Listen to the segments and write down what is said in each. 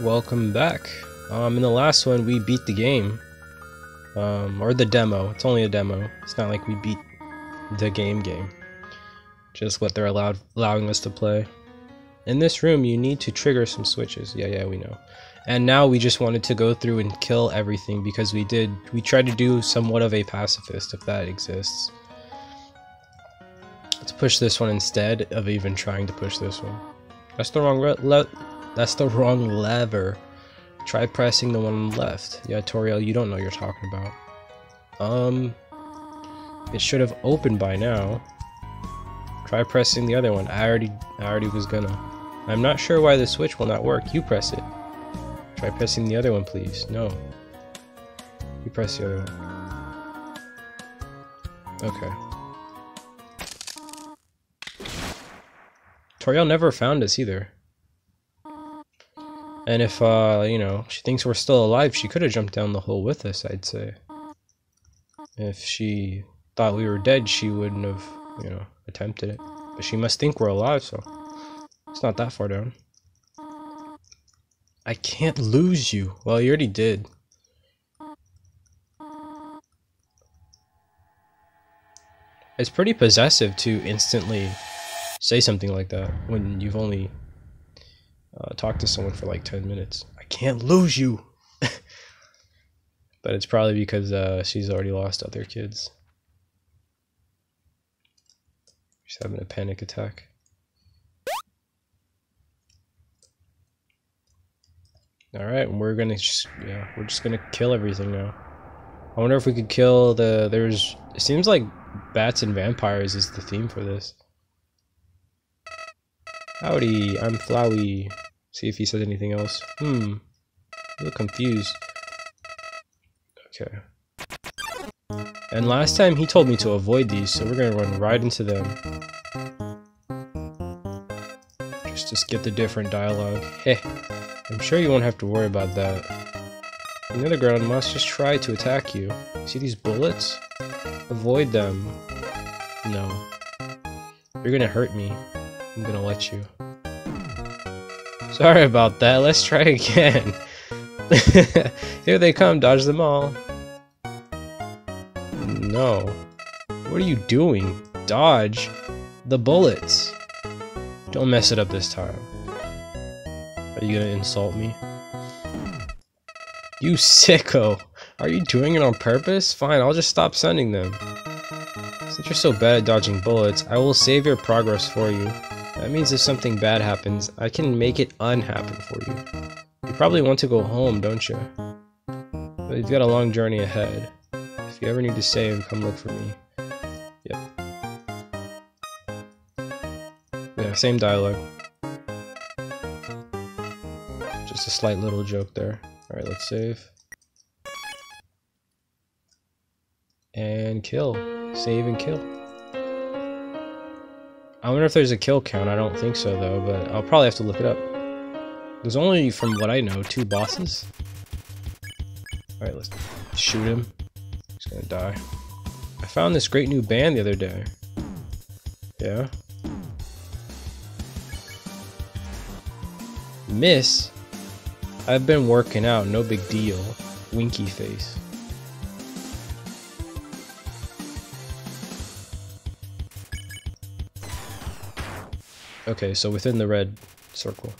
Welcome back. In the last one we beat the game. Or the demo. It's only a demo. It's not like we beat the game. Just what they're allowing us to play. In this room you need to trigger some switches. Yeah, we know. And now we just wanted to go through and kill everything because we tried to do somewhat of a pacifist, if that exists. Let's push this one instead of even trying to push this one. That's the wrong lever. Try pressing the one on the left. Yeah, Toriel, you don't know what you're talking about. It should have opened by now. Try pressing the other one. I already was gonna. I'm not sure why the switch will not work. You press it. Try pressing the other one, please. No. You press the other one. Okay. Toriel never found us either. And if, you know, she thinks we're still alive, she could have jumped down the hole with us, I'd say. If she thought we were dead, she wouldn't have, you know, attempted it. But she must think we're alive, so it's not that far down. I can't lose you. Well, you already did. It's pretty possessive to instantly say something like that when you've only... talk to someone for like 10 minutes. I can't lose you! But it's probably because she's already lost other kids. She's having a panic attack. Alright, we're gonna just gonna kill everything now. I wonder if we could kill the... It seems like bats and vampires is the theme for this. Howdy, I'm Flowey. See if he says anything else. I look confused. Okay. And last time he told me to avoid these, so we're gonna run right into them. Just to skip the different dialogue. Heh. I'm sure you won't have to worry about that. The other ground must just try to attack you. See these bullets? Avoid them. No. You're gonna hurt me. I'm gonna let you. Sorry about that, let's try again. Here they come, dodge them all. No. What are you doing? Dodge the bullets. Don't mess it up this time. Are you gonna insult me? You sicko! Are you doing it on purpose? Fine, I'll just stop sending them. Since you're so bad at dodging bullets, I will save your progress for you. That means if something bad happens, I can make it unhappen for you. You probably want to go home, don't you? But you've got a long journey ahead. If you ever need to save, come look for me. Yep. Yeah, same dialogue. Just a slight little joke there. Alright, let's save. And kill. Save and kill. I wonder if there's a kill count. I don't think so, though, but I'll probably have to look it up. There's only, from what I know, 2 bosses. Alright, let's shoot him. He's gonna die. I found this great new band the other day. Yeah. Miss? I've been working out, no big deal. Winky face. Okay, so within the red circle.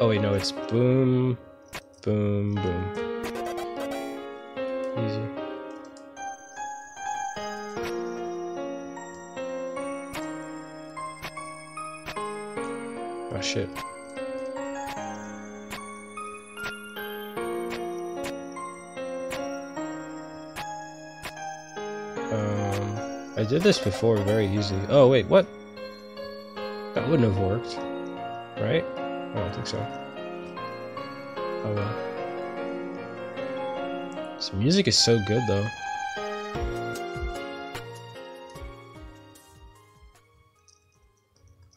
Oh wait, no, it's boom, boom, boom. Easy. Oh shit. I did this before very easily. Oh wait, what? That wouldn't have worked, right? I don't think so. Oh well. This music is so good though.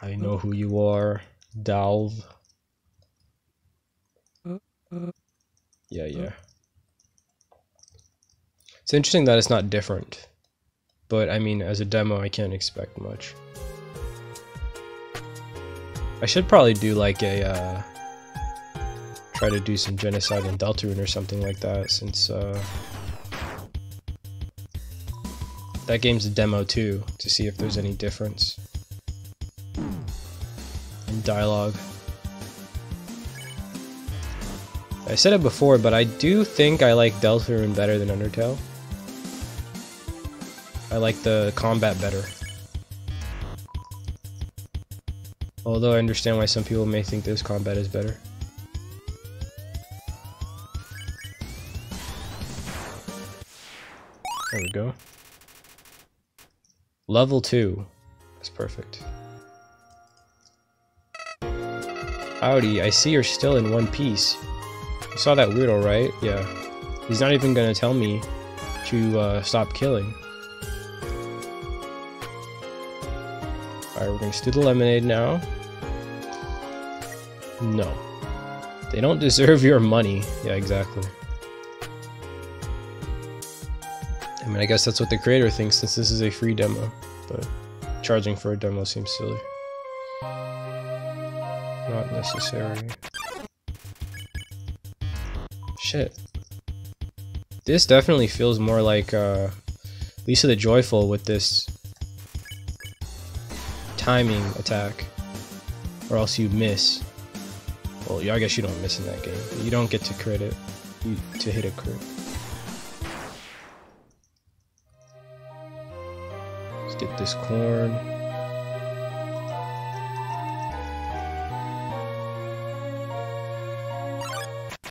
I know who you are, Dalv. Yeah. It's interesting that it's not different. But, I mean, as a demo, I can't expect much. I should probably do like a try to do some genocide in Deltarune or something like that, since that game's a demo too, to see if there's any difference in dialogue. I said it before, but I do think I like Deltarune better than Undertale. I like the combat better. Although I understand why some people may think this combat is better. There we go. Level 2. That's perfect. Howdy, I see you're still in one piece. You saw that weirdo, right? Yeah. He's not even gonna tell me to stop killing. Alright, we're gonna steal the lemonade now. No. They don't deserve your money. Yeah, exactly. I mean, I guess that's what the creator thinks, since this is a free demo, but charging for a demo seems silly. Not necessary. Shit. This definitely feels more like Lisa the Joyful with this timing attack, or else you miss. Well, yeah, I guess you don't miss in that game. You don't get to crit it, to hit a crit. Get this corn.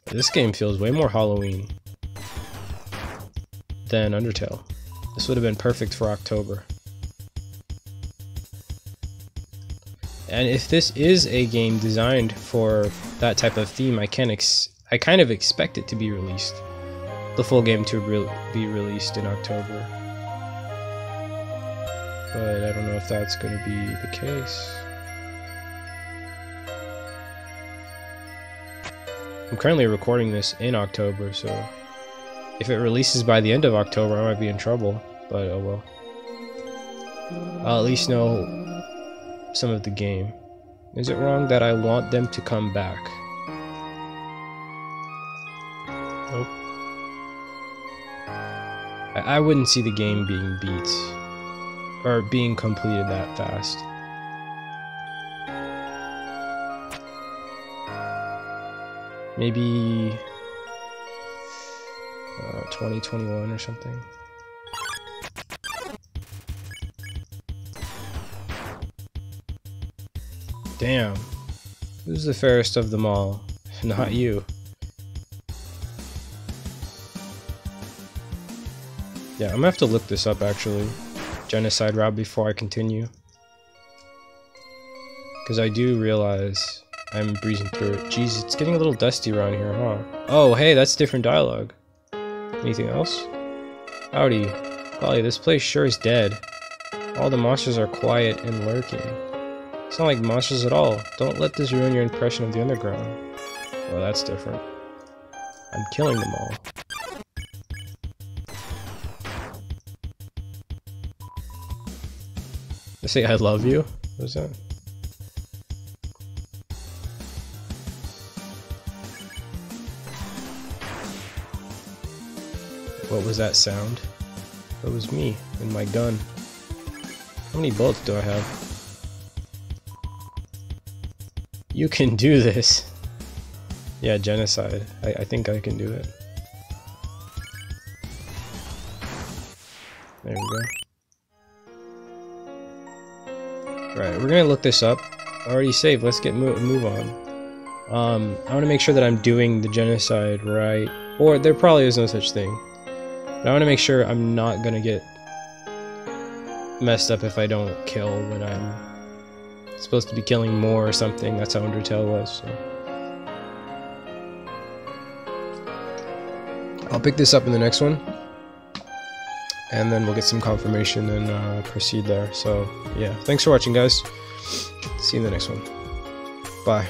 This game feels way more Halloween than Undertale. This would have been perfect for October. And if this is a game designed for that type of theme, I kind of expect it to be released. The full game to be released in October. But I don't know if that's going to be the case. I'm currently recording this in October, so if it releases by the end of October, I might be in trouble, but oh well. I'll at least know some of the game. Is it wrong that I want them to come back? Nope. I wouldn't see the game being beat. Or being completed that fast. Maybe 2021 or something. Damn. Who's the fairest of them all? Not you. Yeah, I'm gonna have to look this up actually. Genocide route before I continue, because I do realize I'm breezing through it. Jeez, it's getting a little dusty around here, huh? Oh, hey, that's different dialogue. Anything else? Howdy. Golly, this place sure is dead. All the monsters are quiet and lurking. It's not like monsters at all. Don't let this ruin your impression of the underground. Well, that's different. I'm killing them all. I say I love you? What was that? What was that sound? That was me and my gun. How many bullets do I have? You can do this. Yeah, genocide. I think I can do it. There we go. Right, we're gonna look this up. I already saved. Let's get move on. I want to make sure that I'm doing the genocide right, or there probably is no such thing. But I want to make sure I'm not gonna get messed up if I don't kill when I'm supposed to be killing more or something. That's how Undertale was. So. I'll pick this up in the next one, and then we'll get some confirmation and proceed there. So yeah, thanks for watching, guys. See you in the next one. Bye.